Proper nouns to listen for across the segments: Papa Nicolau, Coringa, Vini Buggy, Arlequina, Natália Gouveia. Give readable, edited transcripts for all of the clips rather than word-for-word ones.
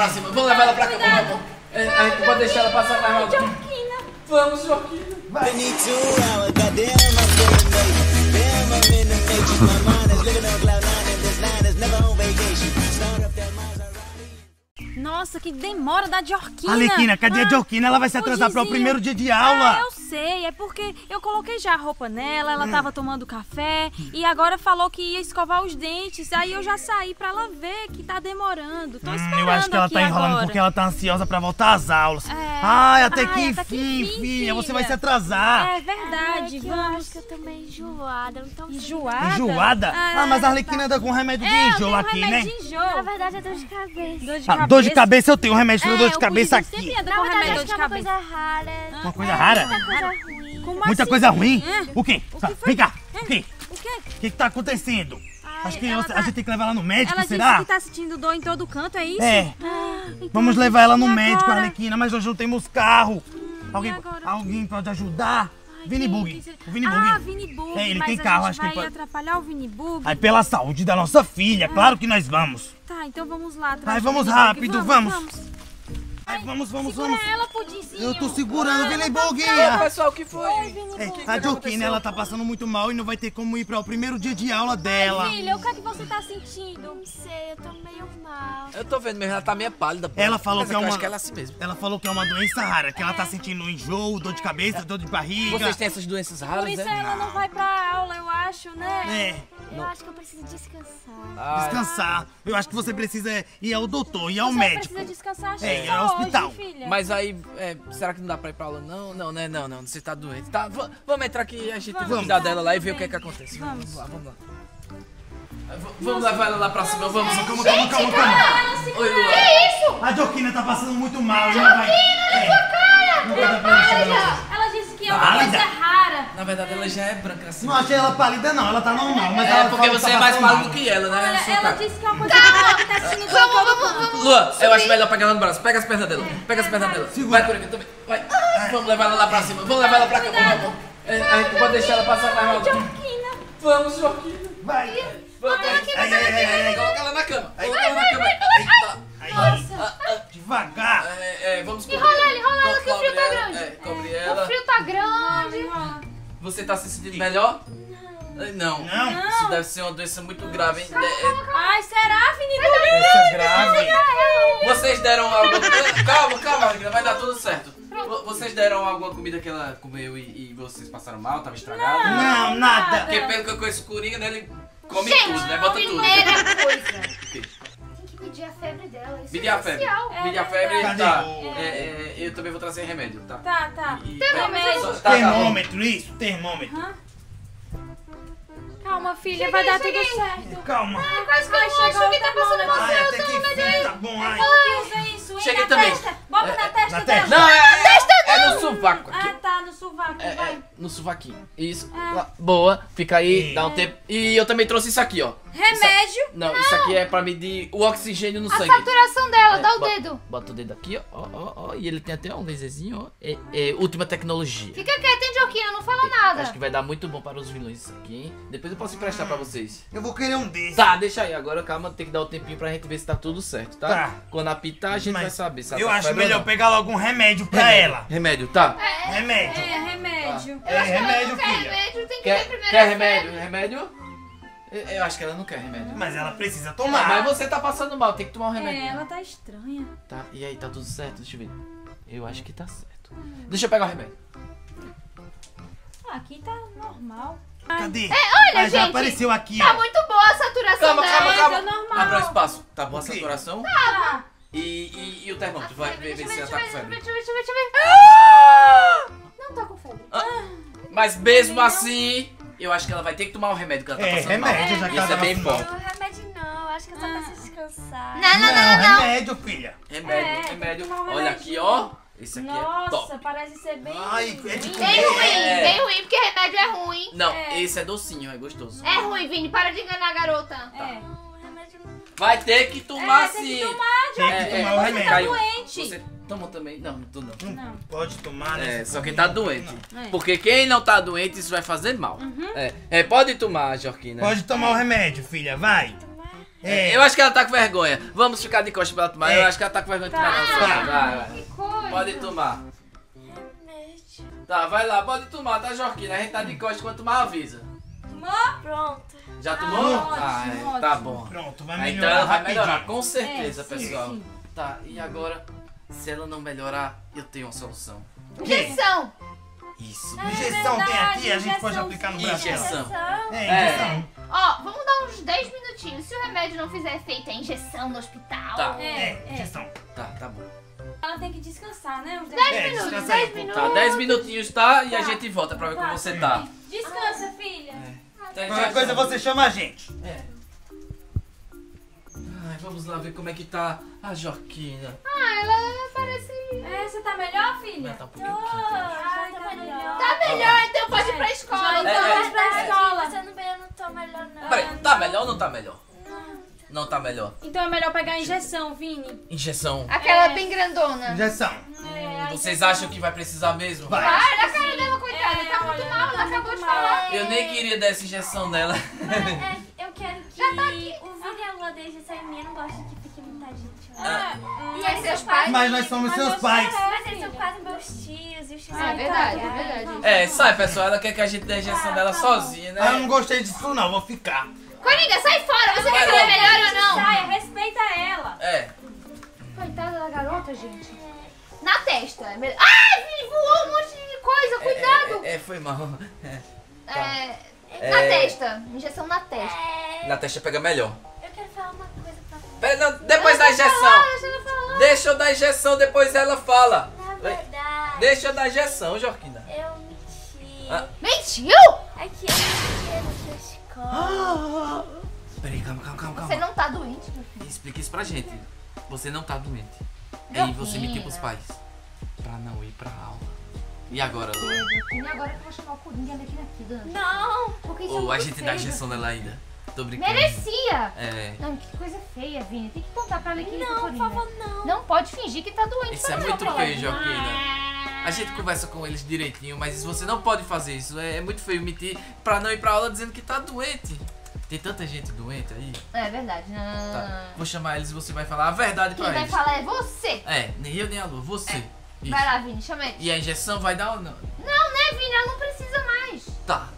pra cima. Vamos levar ela pra cá, por favor. A gente pode deixar ela passar mais rápido. Vamos, Joaquina. Vai. Nossa, que demora da Joaquina. Arlequina, cadê a Joaquina? Ela vai se atrasar para o primeiro dia de aula. Eu sei, é porque eu coloquei já a roupa nela, ela tava tomando café e agora falou que ia escovar os dentes. Aí eu já saí para ela ver que tá demorando. Tô esperando. Eu acho que ela tá enrolando agora, porque ela tá ansiosa para voltar às aulas. É. Ai, até que enfim, filha, você vai se atrasar. É verdade, é que eu acho que eu tô meio enjoada. Enjoada? Enjoada? Ah, mas a Arlequina anda com remédio de enjoo aqui, né? Na verdade é dor de cabeça. Dor de cabeça eu tenho, um remédio pra dor de cabeça aqui. Na verdade, acho que é uma coisa rara. Uma coisa rara? Muita coisa ruim. O quê? Vem cá. O quê? O que tá acontecendo? Acho que a gente tem que levar ela no médico, será? Ela disse que tá sentindo dor em todo canto, é isso? É. Vamos levar ela no médico, Arlequina, mas nós não temos carro. Alguém pode ajudar? Vini Buggy. Vini Buggy. É, ele tem carro, acho que vai atrapalhar o Vini Buggy. Aí pela saúde da nossa filha, claro que nós vamos. Tá, então vamos lá. Ai, vamos rápido, vamos. Ai, vamos. Ela, pudinzinho. Eu tô segurando, Vini Buggy. Ei, pessoal, o que foi? A Joaquina, ela tá passando muito mal e não vai ter como ir para o primeiro dia de aula dela. Ai, filha, o que é que você tá sentindo? Não sei, eu tô meio mal. Eu tô vendo mesmo, ela tá meio pálida. Pô. Ela falou que é uma... acho que ela é assim mesmo. Ela falou que é uma doença rara, que ela tá sentindo enjoo, dor de cabeça, dor de barriga. Vocês têm essas doenças raras, né? Por isso ela não vai pra aula, eu acho, né? É. Eu acho que eu preciso descansar. Ai. Descansar. Eu acho que você precisa ir ao doutor, ir ao médico. Você precisa descansar, gente. Hospital. Hoje, mas aí, será que não dá pra ir pra aula? Não, né? Não, você tá doente. Tá, vamos entrar aqui, a gente tem que cuidar dela lá e ver o que é que acontece. Vamos lá. Vamos levar ela lá pra cima, vamos. Calma. Oi, Luan. Que isso? A Joaquina tá passando muito mal. Joaquina, na sua cara! Não vai. Ela disse que é uma coisa rara. Na verdade, ela já é branca assim. Não achei ela pálida, não. Ela tá normal. Mas é porque você é mais pálido que ela, né? Ela disse que é uma coisa rara, que tá sentindo todo. Luan, eu acho melhor pegar ela no braço. Pega as pernas dela. Vai, Coringa, também. Vai. Vamos levar ela lá pra cima. Vamos levar ela pra cá, por favor. A gente pode deixar ela passar na roda. Vamos, Joaquina. Vai. Vai, coloca ela na cama. Devagar. Vamos cobrir. Enrola ela que o frio tá grande. Cobre ela. O frio tá grande. Você tá se sentindo melhor? Não. Isso deve ser uma doença muito grave, hein? Ai, será, Vini? Vocês deram alguma... Calma, Arlequina, vai dar tudo certo. Vocês deram alguma comida que ela comeu e vocês passaram mal? Tava estragado? Não, nada. Porque pelo que eu conheço o Coringa, né, ele come tudo, levanta tudo. Primeira coisa. Tem que medir a febre dela. Isso é especial. Medir a febre, tá. Eu também vou trazer remédio, tá? Tá. Termômetro, isso, termômetro. Calma, filha, vai dar tudo certo. Calma. Quase que eu acho que tá passando mal. Eu tô no meio dele. Tá bom, ai. Cheguei também. Bota na testa dela. Não, na testa não. É no sovaco aqui. Ah, tá, no sovaco. Vai. No sovaquinho. Isso. Boa. Fica aí, dá um tempo. E eu também trouxe isso aqui, ó. Remédio? Não, isso aqui é pra medir o oxigênio no sangue. A saturação dela, dá o dedo. Bota o dedo aqui, ó. E ele tem até um laserzinho, ó. É última tecnologia. Fica quieto, hein, Joaquina, não fala nada. Acho que vai dar muito bom para os vilões isso aqui, hein. Depois eu posso emprestar pra vocês. Eu vou querer um desses. Tá, deixa aí. Agora, calma, tem que dar um tempinho pra gente ver se tá tudo certo, tá? Tá. Quando apitar, a gente vai saber. Eu acho melhor pegar logo um remédio pra ela. Remédio, tá? Remédio. Remédio. Eu acho que ela não quer remédio, tem que ver primeiro. Quer remédio? Remédio? Eu acho que ela não quer remédio. Mas ela precisa tomar. Mas você tá passando mal, tem que tomar um remédio. Ela tá estranha. Tá, e aí, tá tudo certo? Deixa eu ver. Eu acho que tá certo. Deixa eu pegar o remédio. Aqui tá normal. Cadê? Olha, gente, já apareceu aqui. Tá muito boa a saturação dela. Calma. Abra o espaço. Tá boa a saturação? Tá. E o termômetro? Vai ver se ela tá com febre. Deixa eu ver. Não tá com febre. Mas mesmo assim... Eu acho que ela vai ter que tomar um remédio, que ela tá passando remédio, mal. Isso é bem forte. Não, remédio não. Acho que ela só precisa descansar. Não. Remédio, filha. Remédio. Olha aqui, ó. Esse aqui é top. Nossa, parece ser bem ruim. Bem ruim, porque remédio é ruim. Não, esse é docinho, é gostoso. É ruim, Vini. Para de enganar a garota. Tá. Vai ter que tomar sim. Tem que tomar o remédio. Tá doente. Você toma também? Não. Pode tomar, né? Só quem tá doente. Porque quem não tá doente, isso vai fazer mal. Pode tomar, Joaquina. Pode tomar o remédio, filha, vai. É. Eu acho que ela tá com vergonha. Vamos ficar de costas pra ela tomar. É. Eu acho que ela tá com vergonha de tomar. Vai. Pode tomar. Remédio. Tá, vai lá, pode tomar, tá, Jorquinha? A gente tá de costas, quando tomar avisa. Tomou? Pronto. Já tomou? Ótimo, tá bom. Pronto, vai melhorar. Então ela vai melhorar, com certeza, pessoal. Sim. Tá, e agora, se ela não melhorar, eu tenho uma solução. Injeção! Isso. Injeção tem aqui, a gente pode aplicar no braço. Injeção. Injeção. Ó, vamos dar uns 10 minutinhos. Se o remédio não fizer efeito, é injeção no hospital. Tá, injeção. Tá, tá bom. Ela tem que descansar, né? Uns 10 minutos, 10 minutos. Tá, 10 minutinhos, tá? E a gente volta pra ver como você tá. Descansa, filha. Qualquer coisa você chama a gente. É. Ai, vamos lá ver como é que tá a Jorquinha. Ah, ela parece... É, você tá melhor, filha? Ela tá um pouquinho quente. Ai, tá melhor. Tá melhor, então pode ir pra escola. Então pode pra escola. Você não tá melhor, não. Peraí, tá melhor ou não tá melhor? Não tá melhor. Então é melhor pegar a injeção, Vini. Injeção? Aquela bem grandona. Injeção. Vocês acham que vai precisar mesmo? Vai, na cara dela, coitada. Tá muito mal, ela acabou de falar. Eu nem queria dar essa injeção dela. Eu quero que... Já tá aqui. O Vini é uma delas, essa minha não gosta que fique muita gente. Mas seus pais... Mas nós somos seus pais. Mas eles são quase meus tios e os tios... É verdade, é verdade. É, sai, pessoal. Ela quer que a gente dê a injeção dela sozinha, né? Eu não gostei disso, não. Vou ficar. Coringa, sai fora! Você quer que ela é melhor ou não? Sai, respeita ela! É. Coitada da garota, gente. Na testa. Ai, voou um monte de coisa, cuidado! Foi mal. Na testa. Injeção na testa. Na testa pega melhor. Eu quero falar uma coisa pra você. Pera, depois da injeção. Deixa eu dar injeção, depois ela fala. Na verdade. Deixa eu dar injeção, Jorquinha. Eu menti. Ah. Mentiu? Aqui, peraí, calma. Você não tá doente, meu filho. Explica isso pra gente. Você não tá doente. Aí você mentiu pros pais. Pra não ir pra aula. E agora, Lu? E agora que eu vou chamar o Coringa daqui, Dani. Não! Porque isso é muito feio. A gente dá injeção nela ainda. Tô brincando. Merecia! É. Não, que coisa feia, Vini. Tem que contar pra ela que não, por favor, não. Não pode fingir que tá doente. Isso é muito feio, Joaquina. A gente conversa com eles direitinho, mas você não pode fazer isso. É muito feio mentir pra não ir pra aula dizendo que tá doente. Tem tanta gente doente aí. É verdade. Não, tá. Vou chamar eles e você vai falar a verdade pra eles. Quem vai falar é você. É, nem eu nem a Lu, você. Vai lá, Vini, chama eles. E a injeção vai dar ou não? Não, né, Vini? Ela não precisa mais. Tá.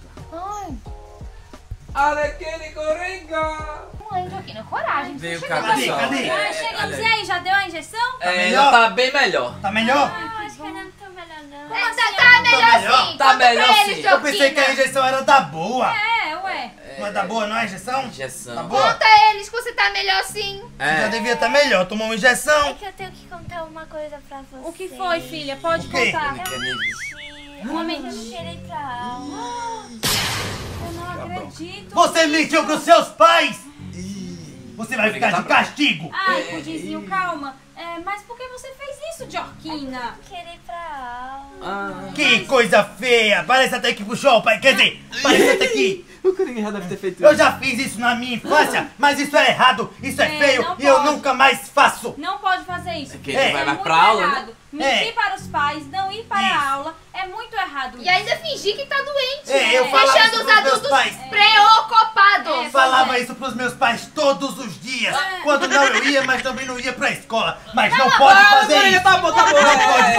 Arlequina e Coringa! Mãe, Joaquina, coragem. Veio o cara só. Chegamos, e aí, já deu a injeção? Ela tá bem melhor. Tá melhor? Ah, acho que ela não tá melhor, não. Tá melhor sim. Tá melhor sim. Eu pensei que a injeção era da boa. Não é da boa, não é injeção? Injeção. Tá boa? Conta a eles que você tá melhor sim. Você já devia estar melhor. Tomou uma injeção. É que eu tenho que contar uma coisa pra você. O que foi, filha? Pode contar. Uma mentira. Eu não queria ir pra aula. Você mentiu pros seus pais! Você vai ficar de castigo! Ai, Pudinzinho, calma. Mas por que você fez isso, Jorquinha? Eu queria ir pra aula. Que coisa feia! Parece até que puxou o pai. Quer dizer, parece até que... O Coringa deve ter feito isso. Eu já fiz isso na minha infância, mas isso é errado, isso é feio e eu nunca mais faço. Não pode fazer isso. Porque vai lá pra aula, né? Mentir para os pais, não ir para a aula é muito errado. E ainda fingir que tá doente. Eu falava deixando isso os adultos preocupados. Eu falava isso pros meus pais todos os dias. Quando não eu ia, mas também não ia pra escola. Mas não pode fazer isso. Não pode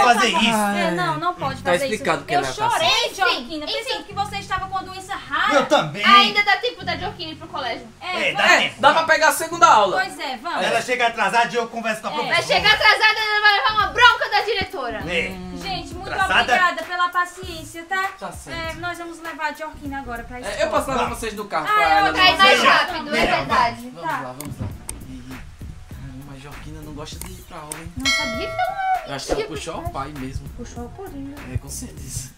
fazer isso. Não pode fazer isso. Eu chorei, Jorquinha, pensando que você estava com doença rara. Eu também. Ainda dá tempo da Jorquinha ir pro colégio. Dá pra pegar a segunda aula. Pois é, vamos. Ela chega atrasada e eu converso com a professora. Vai chegar atrasada e ela vai levar uma bronca da diretora. Gente, muito obrigada pela paciência, tá? Tá certo. Nós vamos levar a Jorquinha agora pra escola. Eu posso levar vocês no carro pra ela. Vai mais rápido, é verdade. Vamos lá. Mas Jorquinha não gosta de ir pra aula, hein? Não sabia que ela... Eu acho que ela puxou o pai mesmo. Puxou o Coringa. Com certeza.